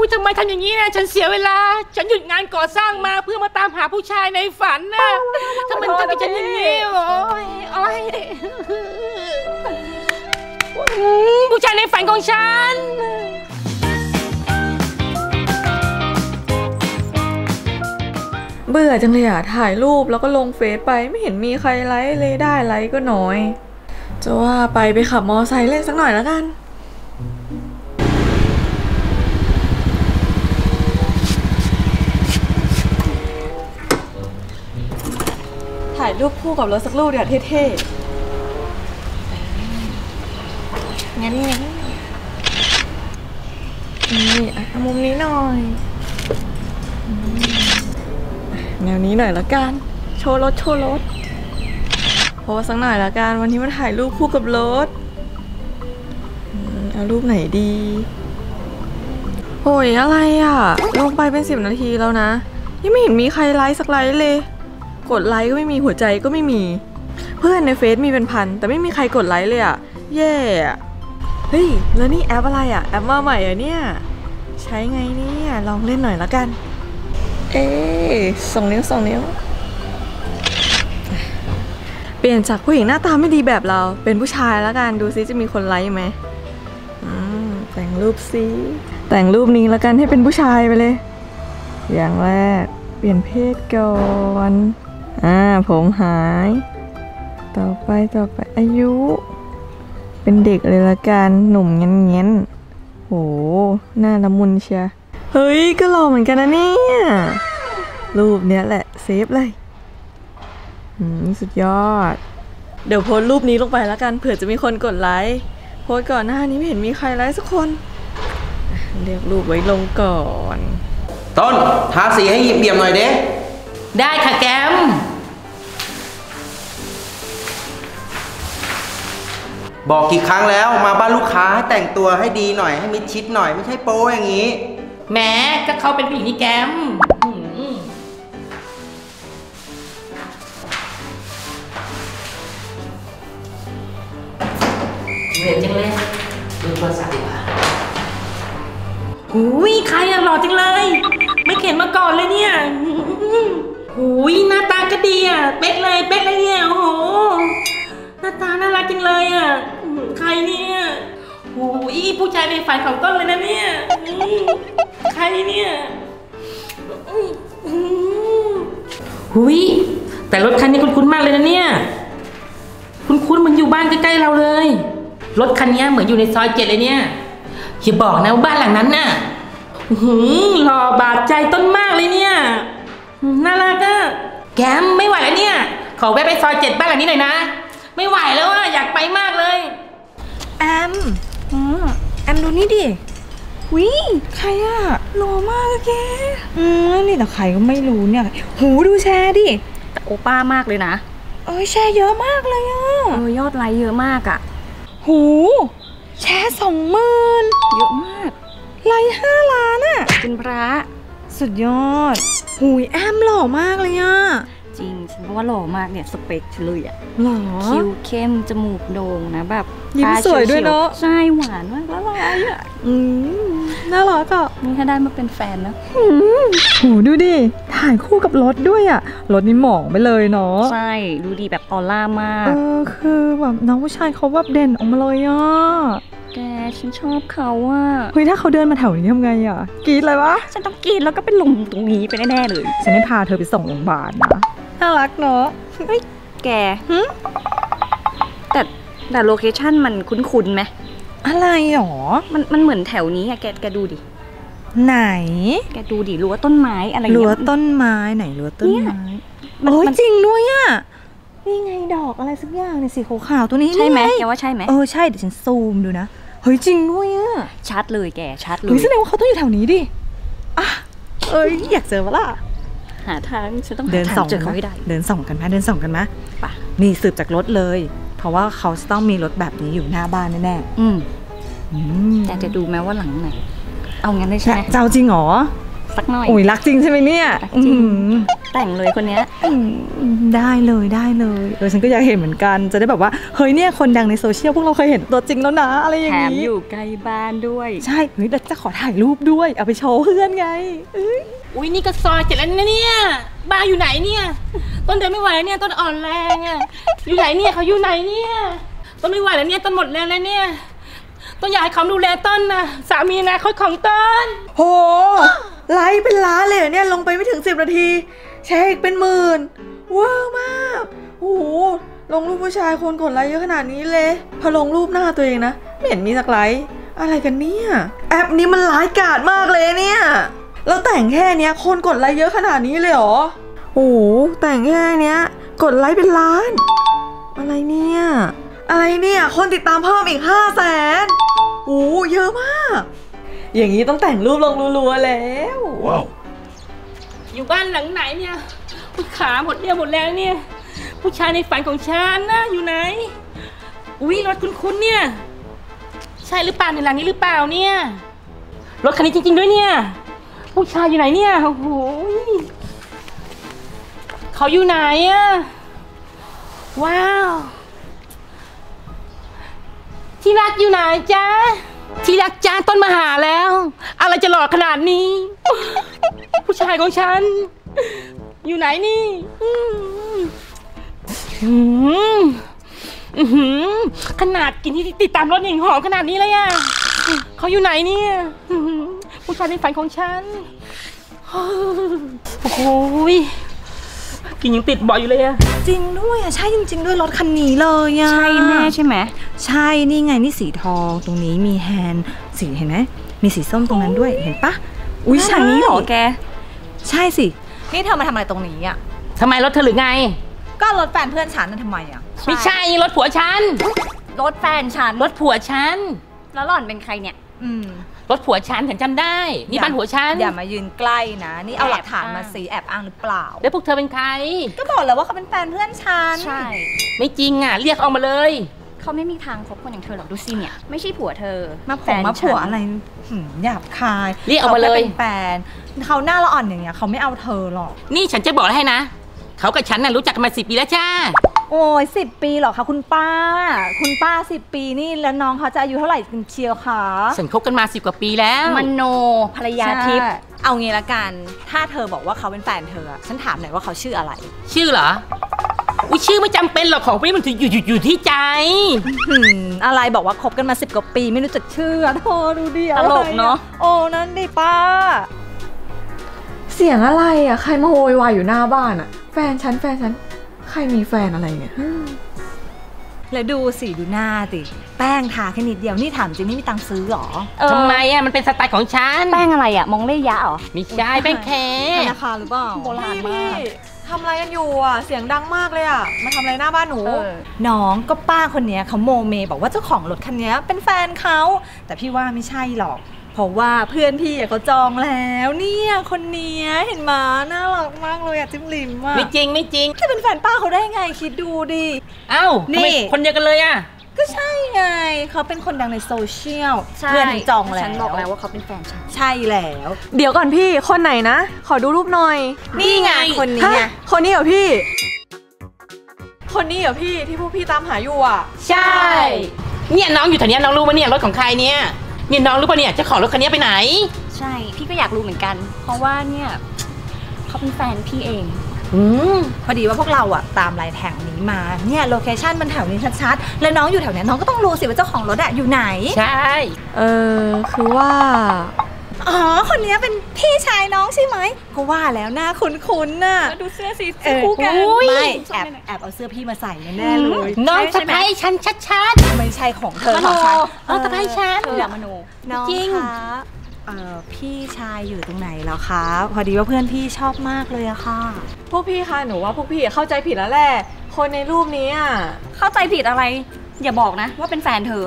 อุ้ยทำไมทำอย่างนี้นะฉันเสียเวลาฉันหยุดงานก่อสร้างมาเพื่อมาตามหาผู้ชายในฝันนะทำไมทำกับฉันอย่างนี้โอ้ยโอ้ยผู้ชายในฝันของฉันเบื่อจังเลยอะถ่ายรูปแล้วก็ลงเฟซไปไม่เห็นมีใครไลค์เลยได้ไลค์ก็น้อยจะว่าไปขับมอไซค์เล่นสักหน่อยแล้วกันถ่ายรูปคู่กับรถสักรูปเดี๋ยวเท่ๆงั้นนี่เอามุมนี้หน่อยแนวนี้หน่อยละกันโชว์รถโพสสักหน่อยละกันวันนี้มาถ่ายรูปคู่กับรถเอารูปไหนดีโอ้ยอะไรอ่ะลงไปเป็น10 นาทีแล้วนะยังไม่เห็นมีใครไลค์สักไลค์เลยกดไลค์ก็ไม่มีหัวใจก็ไม่มีเพื่อนในเฟซมีเป็นพันแต่ไม่มีใครกดไลค์เลยอ่ะเย่เฮ้ยแล้วนี่แอปอะไรอ่ะแอปมาใหม่อ่ะเนี่ยใช้ไงเนี่ยลองเล่นหน่อยละกันเอ๊2 นิ้วเปลี่ยนจากผู้หญิงหน้าตาไม่ดีแบบเราเป็นผู้ชายแล้วกันดูซิจะมีคนไลค์ไหมแต่งรูปซิแต่งรูปนี้แล้วกันให้เป็นผู้ชายไปเลยอย่างแรกเปลี่ยนเพศก่อนผมหายต่อไปอายุเป็นเด็กเลยละกันหนุ่มเงี้ยนๆโหหน้าละมุนเชียเฮ้ยก็หล่อเหมือนกันนะเนี่ยรูปเนี้ยแหละเซฟเลยสุดยอดเดี๋ยวโพสรูปนี้ลงไปแล้วกันเผื่อจะมีคนกดไลค์โพสก่อนหน้านี้ไม่เห็นมีใครไลค์สักคนเรียกรูปไว้ลงก่อนต้นทาสีให้หยิบเบี่ยมหน่อยเด้ได้ค่ะแกมบอกกี่ครั้งแล้วมาบ้านลูกค้าแต่งตัวให้ดีหน่อยให้มิดชิดหน่อยไม่ใช่โป๊อย่างนี้แม้ก็เขาเป็นผู้หญิงนี่แกมเหนื่อยจังเลยดูโทรศัพท์ดีกว่าหูยใครอะหล่อจังเลยไม่เห็นมาก่อนเลยเนี่ยหูยหน้าตาก็ดีอะเป๊ะเลยเนี่ยโอ้โหหน้าตาน่ารักจังเลยอะใครเนี่ยหูยผู้ชายในฝันของต้นเลยนะเนี่ยใครเนี่ยหูยแต่รถคันนี้คุ้นๆมากเลยนะเนี่ยคุ้นๆเหมือนอยู่บ้านใกล้ๆเราเลยรถคันนี้เหมือนอยู่ในซอย7เลยเนี่ยอย่าบอกนะว่าบ้านหลังนั้นน่ะหล่อบาดใจต้นมากเลยเนี่ยน่ารักอ่ะแกมไม่ไหวแล้วเนี่ยขอแวะไปซอย7บ้านหลังนี้หน่อยนะไม่ไหวแล้วอ่ะอยากไปมากเลยแอมดูนี่ดิวิใครอ่ะหล่อมากเลยแกนี่แต่ใครก็ไม่รู้เนี่ยหูดูแชร์ดิแต่โอป้ามากเลยนะแชร์เยอะมากเลยอ่ะยอดไลค์เยอะมากอ่ะหูแชร์20,000เยอะมากไลค์5 ล้านอ่ะเป็นพระสุดยอดหูยแอมหล่อมากเลยอ่ะจริงฉันว่าหล่อมากเนี่ยสเปคเลยอ่ะหล่อคิ้วเข้มจมูกโด่งนะแบบยิ้มสวยด้วยเนาะใช่หวานมากแล้วลายอ่ะน่ารักอ่ะนี่ถ้าได้มาเป็นแฟนนะหูดูดิถ่ายคู่กับรถด้วยอ่ะรถนี่หมองไปเลยเนาะใช่ดูดีแบบออร่ามากคือแบบน้องผู้ชายเขาแบบเด่นออกมาเลยอ่ะแกฉันชอบเขาอ่ะเฮ้ยถ้าเขาเดินมาแถวนี้ทำไงอ่ะกรี๊ดเลยวะฉันต้องกรี๊ดแล้วก็เป็นลมตรงนี้ไปแน่ๆเลยฉันได้พาเธอไปส่งโรงพยาบาลนะน่ารักเนาะเฮ้ยแกแต่โลเคชั่นมันคุ้นๆไหมอะไรหรอมันเหมือนแถวนี้อะแกดูดิไหนแกดูดิรั้วต้นไม้อะไรรั้วต้นไม้ไหนรั้วต้นไม้โอ้ยจริงด้วยอะนี่ไงดอกอะไรสักอย่างในสีขาวๆตัวนี้ใช่ไหมแกว่าใช่ไหมใช่เดี๋ยวฉันซูมดูนะเฮ้ยจริงด้วยอะชัดเลยแกชัดเลยแสดงว่าเขาต้องอยู่แถวนี้ดิอยากเจอปะล่ะหาทางฉันต้องเดินส่องกันให้ได้เดินส่องกันไหมป่ะนี่สืบจากรถเลยเพราะว่าเขาจะต้องมีรถแบบนี้อยู่หน้าบ้านแน่ๆอยากจะดูไหมว่าหลังไหนเอางั้นได้ใช่ไหมเจ้าจริงหรอ สักหน่อยอุ้ยรักจริงใช่ไหมเนี่ยแต่งเลยคนเนี้ยได้เลยได้เลยเออฉันก็อยากเห็นเหมือนกันจะได้แบบว่าเฮ้ยเนี่ยคนดังในโซเชียลพวกเราเคยเห็นตัวจริงแล้วนะอะไรอย่างนี้แถมอยู่ใกล้บ้านด้วยใช่เฮ้ยเราจะขอถ่ายรูปด้วยเอาไปโชว์เพื่อนไงอุ้ยนี่ก็ซอยเจ็ดแล้วเนี่ยบาร์อยู่ไหนเนี่ยต้นเดินไม่ไหวแล้วเนี่ยต้นอ่อนแรงอะอยู่ไหนเนี่ยเขาอยู่ไหนเนี่ยต้นไม่ไหวแล้วเนี่ยต้นหมดแรงแล้วเนี่ยต้นอยากให้เขาดูแลต้นนะสามีนะคนของต้นโหไลฟ์เป็นล้านเลยเนี่ยลงไปไม่ถึง10นาทีแชร์อีกเป็นหมื่นว้าวมากโอ้โหลงรูปผู้ชายคนกดไลค์เยอะขนาดนี้เลยพอลงรูปหน้าตัวเองนะไม่เห็นมีสักไลค์อะไรกันเนี่ยแอปนี้มันร้ายกาจมากเลยเนี่ยเราแต่งแค่เนี้ยคนกดไลค์เยอะขนาดนี้เลยเหรอโอ้โหแต่งแค่เนี้ยกดไลค์เป็นล้านอะไรเนี่ยอะไรเนี่ยคนติดตามเพิ่มอีก 500,000 โอ้เยอะมากอย่างนี้ต้องแต่งรูปลงรัวๆแล้วว้าวอยู่บ้านหลังไหนเนี่ยขาหมดเรี่ยวหมดแรงเนี่ยผู้ชายในฝันของฉันนะอยู่ไหนอุ้ยรถคุ้นๆเนี่ยใช่หรือเปล่าในหลังนี้หรือเปล่าเนี่ยรถคันนี้จริงๆด้วยเนี่ยผู้ชายอยู่ไหนเนี่ยโอ้โหเขาอยู่ไหนอะว้าวที่รักอยู่ไหนจ๊ะที่รักจ้าต้นมาหาแล้วอะไรจะหลอกขนาดนี้ผู้ชายของฉันอยู่ไหนนี่ขนาดกินที่ติดตามรถหญิงหอมขนาดนี้เลยอ่ะเขาอยู่ไหนเนี่ยผู้ชายในฝันของฉันโอ้โหกินยังติดบ่อยอยู่เลยอะจริงด้วยอะใช่จริงๆด้วยรถคันนี้เลยอะใช่แม่ใช่ไหมใช่นี่ไงนี่สีทองตรงนี้มีแฮนด์สีเห็นไหมมีสีส้มตรงนั้นด้วยเห็นปะอุ้ยฉากนี้เหรอแกใช่สินี่เธอมาทำอะไรตรงนี้อะทำไมรถเธอหรือไงก็รถแฟนเพื่อนฉันนั่นทำไมอะไม่ใช่รถผัวฉันรถแฟนฉันรถผัวฉันแล้วหล่อนเป็นใครเนี่ยรถผัวฉันฉันจำได้นี่บ้านผัวฉันอย่ามายืนใกล้นะนี่เอาหลักฐานมาสิแอบอ้างหรือเปล่าแล้วพวกเธอเป็นใครก็บอกแล้วว่าเขาเป็นแฟนเพื่อนฉันใช่ไม่จริงอ่ะเรียกออกมาเลยเขาไม่มีทางคบคนอย่างเธอหรอกดูสิเนี่ยไม่ใช่ผัวเธอมาผงมาผัวอะไรหยาบคายเรียกออกมาเลยแฟนเขาหน้าละอ่อนอย่างเงี้ยเขาไม่เอาเธอหรอกนี่ฉันจะบอกให้นะเขากับฉันน่ะรู้จักกันมา10 ปีแล้วจ้าโอ้ย10 ปีหรอคะคุณป้าคุณป้า10 ปีนี่แล้วน้องเขาจะอายุเท่าไหร่กันเชียวคะฉันคบกันมา10 กว่าปีแล้วมโนภรรยาทิพย์เอางี้ละกันถ้าเธอบอกว่าเขาเป็นแฟนเธอฉันถามหน่อยว่าเขาชื่ออะไรชื่อเหรออุ้ยชื่อไม่จำเป็นหรอกของพี่มันถึงอยู่ที่ใจอะไรบอกว่าคบกันมา10 กว่าปีไม่รู้จักชื่อเธอดูดิตลกเนาะโอ้นั่นดิป้าเสียงอะไรอ่ะใครมาโวยวายอยู่หน้าบ้านอ่ะแฟนฉันใครมีแฟนอะไรเนี่ยแล้วดูสีดูหน้าติแป้งทาแค่นิดเดียวนี่ถามจริงไม่มีตังค์ซื้อหรอทำไมอ่ะมันเป็นสไตล์ของฉันแป้งอะไรอ่ะมองเล่ยะหรอไม่ใช่แป้งแค่ธนาคารหรือเปล่าโบราณมากทำอะไรกันอยู่อ่ะเสียงดังมากเลยอ่ะมาทำอะไรหน้าบ้านหนูน้องก็ป้าคนนี้เขาโมเมบอกว่าเจ้าของรถคันนี้เป็นแฟนเขาแต่พี่ว่าไม่ใช่หรอกเพราะว่าเพื่อนพี่เขาจองแล้วเนี่ยคนนี้เห็นมาน่ารักมากเลยอะจิ้มลิมอะไม่จริงจะเป็นแฟนป้าเขาได้ไงคิดดูดิเอ้านี่คนเดียวกันเลยอะก็ใช่ไงเขาเป็นคนดังในโซเชียลเพื่อนจองแล้วฉันบอกแล้วว่าเขาเป็นแฟนฉันใช่แล้วเดี๋ยวก่อนพี่คนไหนนะขอดูรูปหน่อยนี่ไงคนนี้คนนี้เหรอพี่คนนี้เหรอพี่ที่พวกพี่ตามหาอยู่อะใช่เนี่ยน้องอยู่แถวนี้น้องรู้ว่าเนี่ยรถของใครเนี่ยเนี่ยน้องรู้ป่ะเนี่ยจะขอรถคันนี้ไปไหนใช่พี่ก็อยากรู้เหมือนกันเพราะว่าเนี่ยเขาเป็นแฟนพี่เองพอดีว่าพวกเราอะตามลายแถวนี้มาเนี่ยโลเคชั่นมันแถวนี้ชัดๆแล้วน้องอยู่แถวนี้น้องก็ต้องรู้สิว่าเจ้าของรถอะอยู่ไหนใช่คือว่าอ๋อคนนี้เป็นพี่ชายน้องใช่ไหมก็ว่าแล้วหน้าคุ้นๆน่ะดูเสื้อสีคู่กันไม่แอบเอาเสื้อพี่มาใส่แน่เลยน้องสะพ้ายฉันชัดๆไม่ใช่ของเธอของฉันน้องสะพ้ายฉันอย่ามโนจริงพี่ชายอยู่ตรงไหนแล้วคะพอดีว่าเพื่อนพี่ชอบมากเลยอะค่ะพวกพี่คะหนูว่าพวกพี่เข้าใจผิดแล้วแหละคนในรูปนี้อะเข้าใจผิดอะไรอย่าบอกนะว่าเป็นแฟนเธอ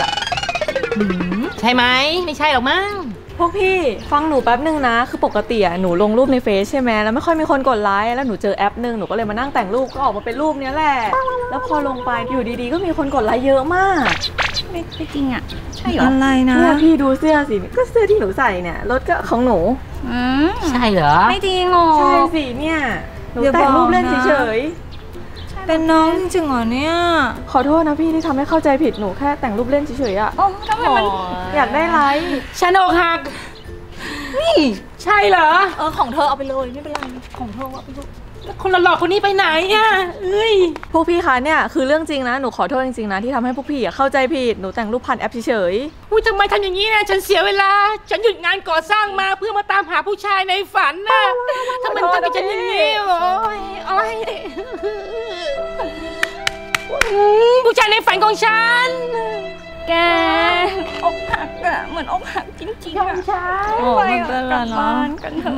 ใช่ไหมไม่ใช่หรอกมั้งพ พวกพี่ฟังหนูแป๊บนึงนะคือปกติอะหนูลงรูปในเฟซใช่ไหมแล้วไม่ค่อยมีคนกดไลค์แล้วหนูเจอแอปนึงหนูก็เลยมานั่งแต่งรูปก็ออกมาเป็นรูปนี้แหละแล้วพอลงไปอยู่ดีๆก็มีคนกดไลค์เยอะมากไม่จริงอะใช่เหรออะไรนะเนี่ยพี่ดูเสื้อสิก็เสื้อที่หนูใส่เนี่ยรถก็ของหนูใช่เหรอไม่จริงหรอใช่สิเนี่ยหนูแต่งรูปเล่นเฉยเป็นน้องจริงๆเหรอเนี่ยขอโทษนะพี่ที่ทำให้เข้าใจผิดหนูแค่แต่งรูปเล่นเฉยๆอะทำไมมันอยากได้ไลค์ฉันอกหักนี่ใช่เหรอของเธอเอาไปเลยไม่เป็นไรของเธอเอาไปเลยแล้วคนหลอกคนนี้ไปไหนเนี่ยพวกพี่คะเนี่ยคือเรื่องจริงนะหนูขอโทษจริงๆนะที่ทำให้พวกพี่เข้าใจผิดหนูแต่งรูปผ่านแอปเฉยๆทำไมทำอย่างนี้นะฉันเสียเวลาฉันหยุดงานก่อสร้างมาเพื่อมาตามหาผู้ชายในฝันนะทำไมทำกับฉันอย่างนี้โอ้ยผู้ชายในฝันของฉันแกอกหักอะเหมือนอกหักจริงๆอะใช่ไปกลับบ้านกันเถอะ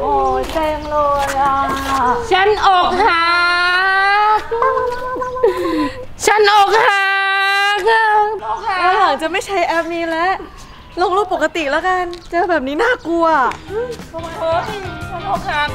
โอ้ยเต็มเลยอะฉันอกหักแล้วหลังจะไม่ใช้แอปนี้แล้วลงรูปปกติแล้วกันเจอแบบนี้น่ากลัวฉันอกหัก